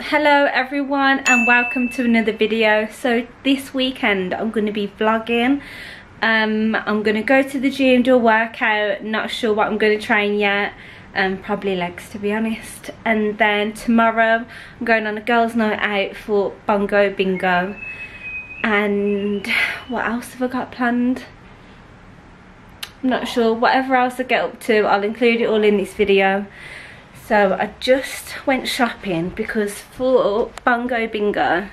Hello everyone and welcome to another video. So this weekend I'm going to be vlogging. I'm going to go to the gym, do a workout, not sure what I'm going to train yet, probably legs to be honest. And then tomorrow I'm going on a girls night out for Bongo Bingo. And what else have I got planned? I'm not sure. Whatever else I get up to, I'll include it all in this video. So I just went shopping because for Bongo Bingo,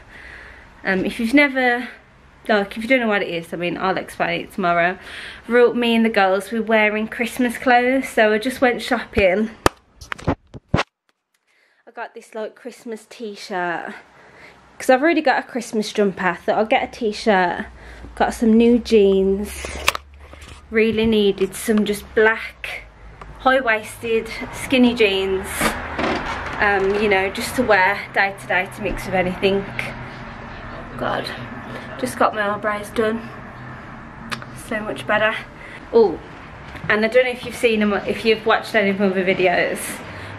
if you don't know what it is, I mean, I'll explain it tomorrow. Wrote me and the girls, we're wearing Christmas clothes, so I just went shopping. I got this like Christmas t-shirt, because I've already got a Christmas jumper, so I'll get a t-shirt. Got some new jeans, really needed some just black high-waisted skinny jeans, you know, just to wear day to day to mix with anything. God, just got my eyebrows done, so much better. Oh, and I don't know if you've seen them, if you've watched any of my other videos,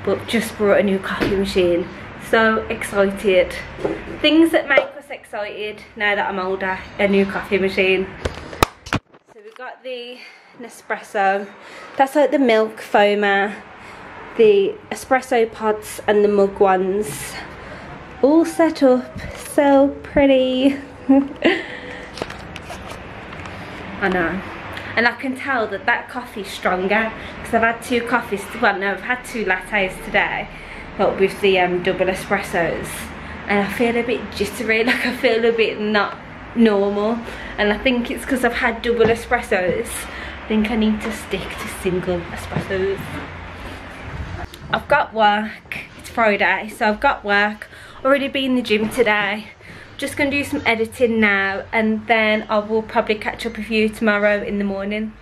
but just brought a new coffee machine. So excited. Things that make us excited now that I'm older, a new coffee machine. So we've got the Nespresso, that's like the milk foamer, the espresso pods and the mug ones, all set up, so pretty. I know, and I can tell that that coffee's stronger because I've had two coffees, well no, I've had two lattes today, but with the double espressos, and I feel a bit jittery, like I feel a bit not normal, and I think it's because I've had double espressos. I think I need to stick to single espressos. I've got work, it's Friday, so I've got work, already been in the gym today. Just gonna do some editing now and then I will probably catch up with you tomorrow in the morning.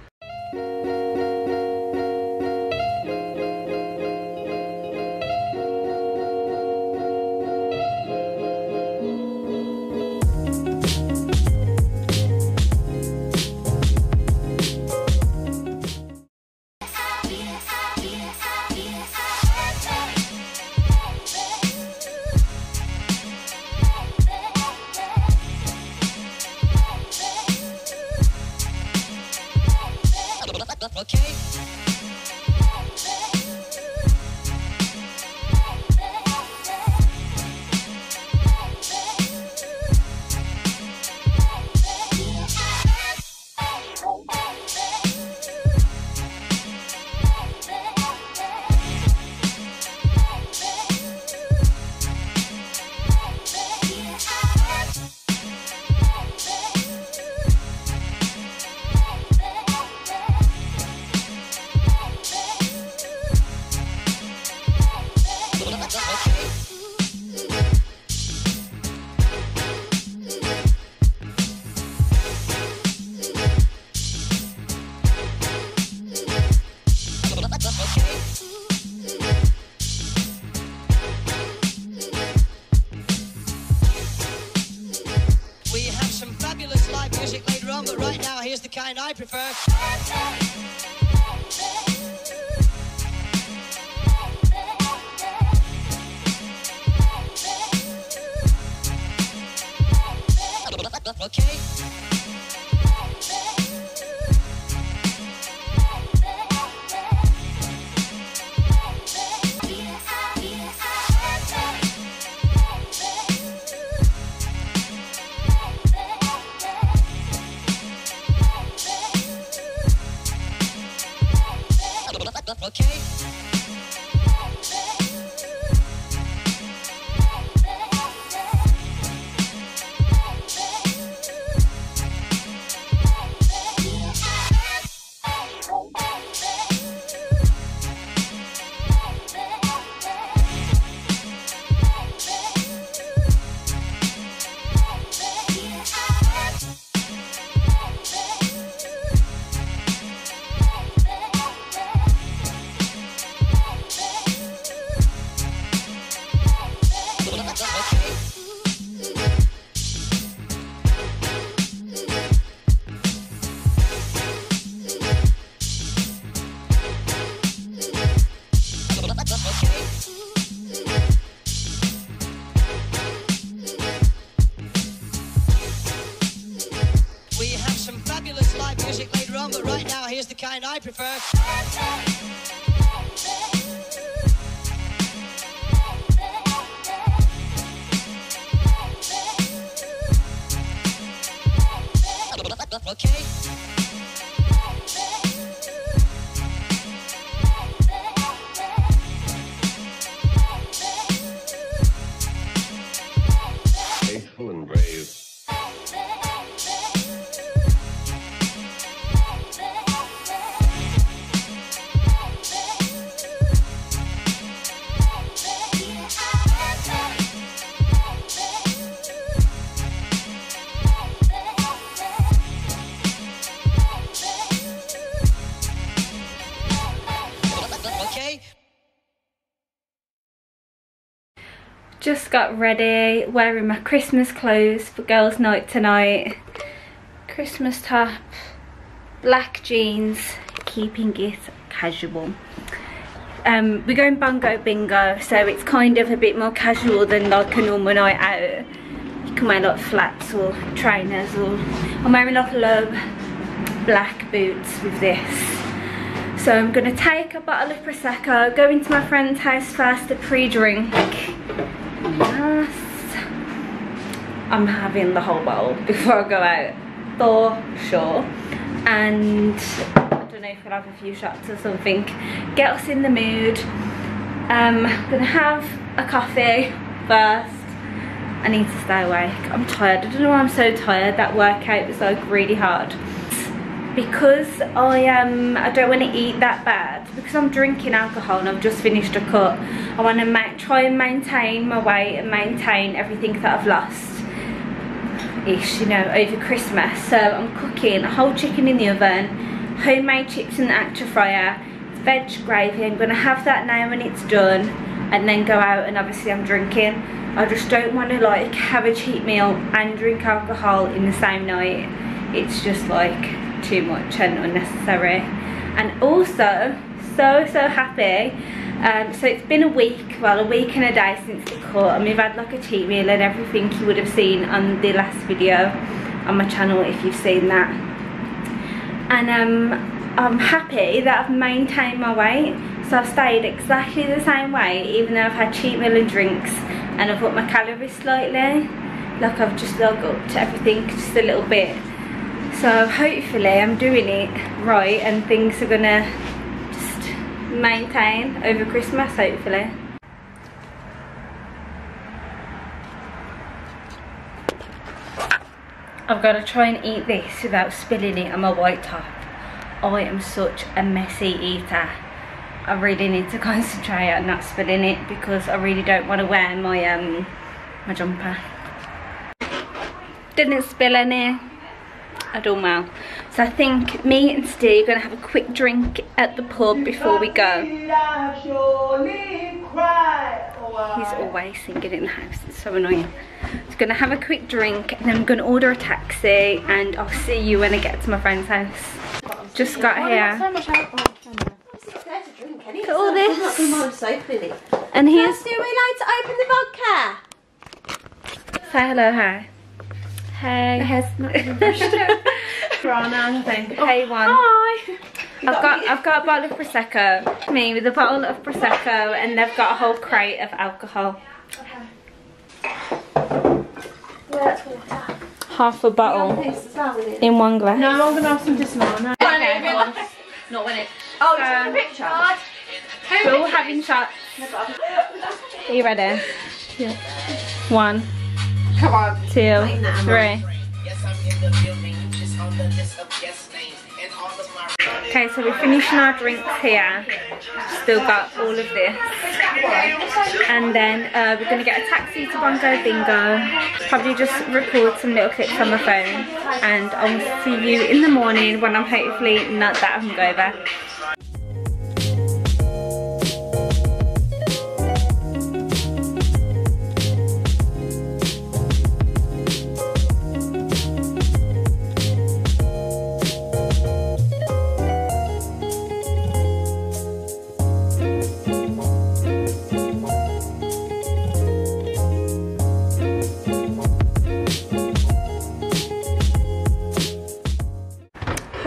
Here's the kind I prefer. music later on, but right now here's the kind I prefer. Okay. Faithful and brave. Just got ready, wearing my Christmas clothes for girls' night tonight. Christmas top, black jeans, keeping it casual. We're going Bongo Bingo, so it's kind of a bit more casual than like a normal night out. You can wear like flats or trainers, or I'm wearing like low black boots with this. So I'm gonna take a bottle of Prosecco, go into my friend's house first to pre-drink. Yes. I'm having the whole bowl before I go out, for sure. And I don't know if we'll have a few shots or something. Get us in the mood. I'm gonna have a coffee first. I need to stay awake. I'm tired. I don't know why I'm so tired. That workout was like really hard. Because I don't want to eat that bad, because I'm drinking alcohol and I've just finished a cut. I want to try and maintain my weight and maintain everything that I've lost-ish, you know, over Christmas. So I'm cooking a whole chicken in the oven, homemade chips in the actor fryer, veg gravy. I'm going to have that now when it's done and then go out, and obviously I'm drinking. I just don't want to like have a cheat meal and drink alcohol in the same night. It's just like too much and unnecessary. And also so happy, so it's been a week and a day since the cut, and we've had like a cheat meal and everything you would have seen on the last video on my channel if you've seen that. And I'm happy that I've maintained my weight, so I've stayed exactly the same weight even though I've had cheat meal and drinks, and I've upped my calories slightly. Like I've just upped everything just a little bit. So hopefully I'm doing it right and things are gonna just maintain over Christmas, hopefully. I've got to try and eat this without spilling it on my white top. I am such a messy eater. I really need to concentrate on not spilling it, because I really don't want to wear my jumper. Didn't spill any. I don't know. So I think me and Steve are going to have a quick drink at the pub before we go. He's always singing in the house, it's so annoying. So going to have a quick drink and then I'm going to order a taxi, and I'll see you when I get to my friend's house. Just got here. Look at all this. And here's... Do we like to open the vodka? Say hello, hi. Hey. My hair's not even brushed. Hey one. Hi. I've got a bottle of Prosecco. Me with a bottle of Prosecco, and they've got a whole crate of alcohol. Okay. That's water. Half a bottle in one glass. No, I'm gonna have some just now. No. Okay. Not when it. Oh, it's a picture. We're all having shots. Are you ready? Yeah. One. Come on. 2, 3. Okay, so we're finishing our drinks here. Still got all of this. And then we're going to get a taxi to Bongo Bingo. Probably just record some little clips on my phone. And I'll see you in the morning when I'm hopefully not that hungover.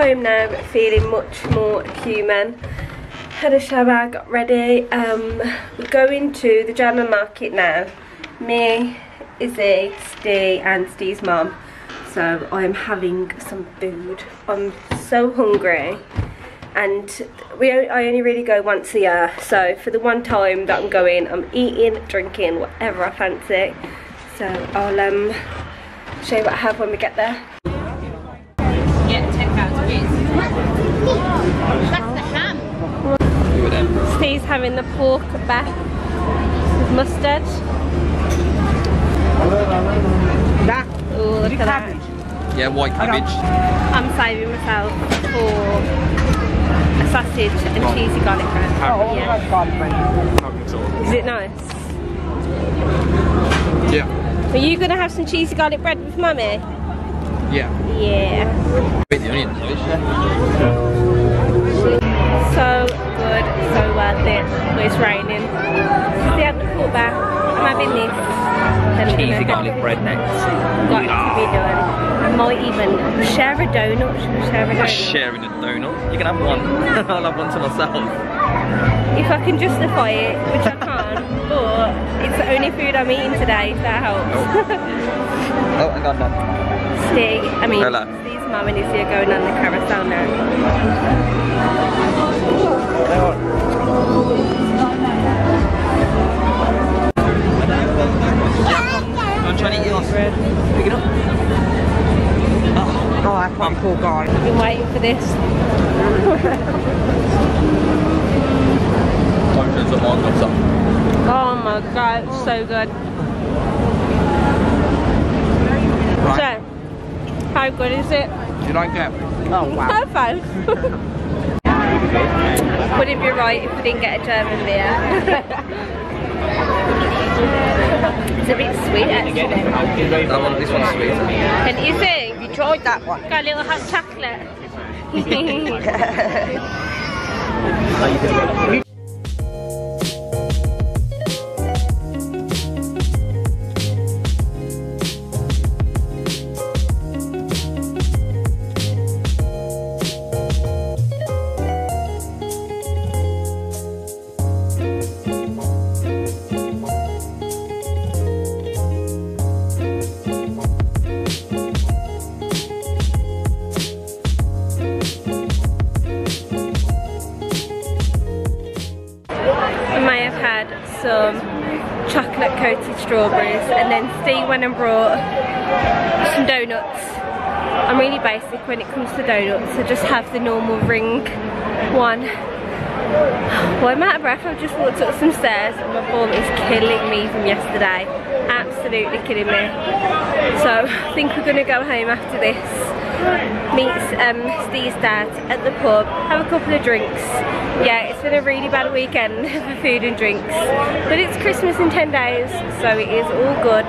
home now, feeling much more human. Had a shower, got ready. We're going to the German market now. Me, Izzy, Steve, and Steve's mum. So I'm having some food. I'm so hungry. And I only really go once a year, so for the one time that I'm going, I'm eating, drinking, whatever I fancy. So I'll show you what I have when we get there. Yeah, £10, please. That's the ham. Steve's having the pork back with mustard. Oh, look at that. Yeah, white cabbage. I'm saving myself for a sausage and cheesy garlic bread. Oh, yeah. Is it nice? Yeah. Are you going to have some cheesy garlic bread with mummy? Yeah. Yeah. With the onion. So good, so worth it. It's raining. See, I'm having this. Then cheesy garlic bread next. Got to be done. I might even share a donut. I'm not sharing a donut. You can have one. I'll have one to myself. If I can justify it, which I can't, but it's the only food I'm eating today, if that helps. Oh, I got that. Steve, I mean, hello. Steve's mum and Izzy are going on the carousel now. I'm trying to eat your bread. Pick it up. Oh, I can't call God. I've been waiting for this. Oh my God, it's so good. Right. So, how good is it? Do you like it? Oh wow. No thanks. Wouldn't be right if we didn't get a German beer. It's a bit sweet actually. No, this one's sweet. And is it? Tried that one. Got a little hot chocolate. Some chocolate coated strawberries, and then Steve went and brought some donuts. I'm really basic when it comes to donuts, so just have the normal ring one. Well, I'm out of breath. I've just walked up some stairs and my form is killing me from yesterday, absolutely killing me. So I think we're going to go home after this, meet Steve's dad at the pub, have a couple of drinks. Yeah, it's been a really bad weekend for food and drinks, but it's Christmas in 10 days, so it is all good.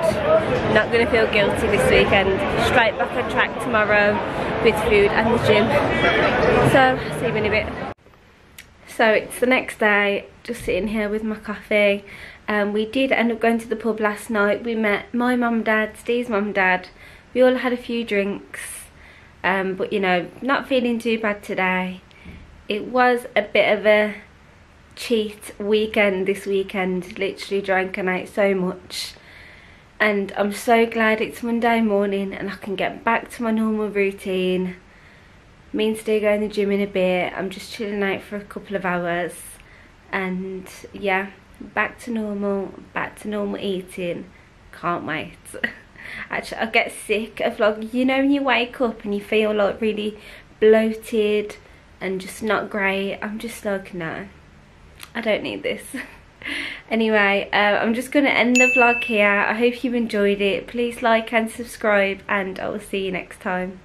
Not going to feel guilty this weekend. Straight back on track tomorrow with food and the gym. So, see you in a bit. So it's the next day, just sitting here with my coffee. We did end up going to the pub last night. We met my mum and dad, Steve's mum and dad. We all had a few drinks. But you know, not feeling too bad today. It was a bit of a cheat weekend this weekend. Literally drank and ate so much. And I'm so glad it's Monday morning and I can get back to my normal routine. Me and Steve going to the gym in a bit. I'm just chilling out for a couple of hours. And yeah, back to normal eating. Can't wait. Actually, I get sick of, like, you know when you wake up and you feel like really bloated and just not great. I'm just like, no, I don't need this. Anyway, I'm just going to end the vlog here. I hope you enjoyed it. Please like and subscribe and I will see you next time.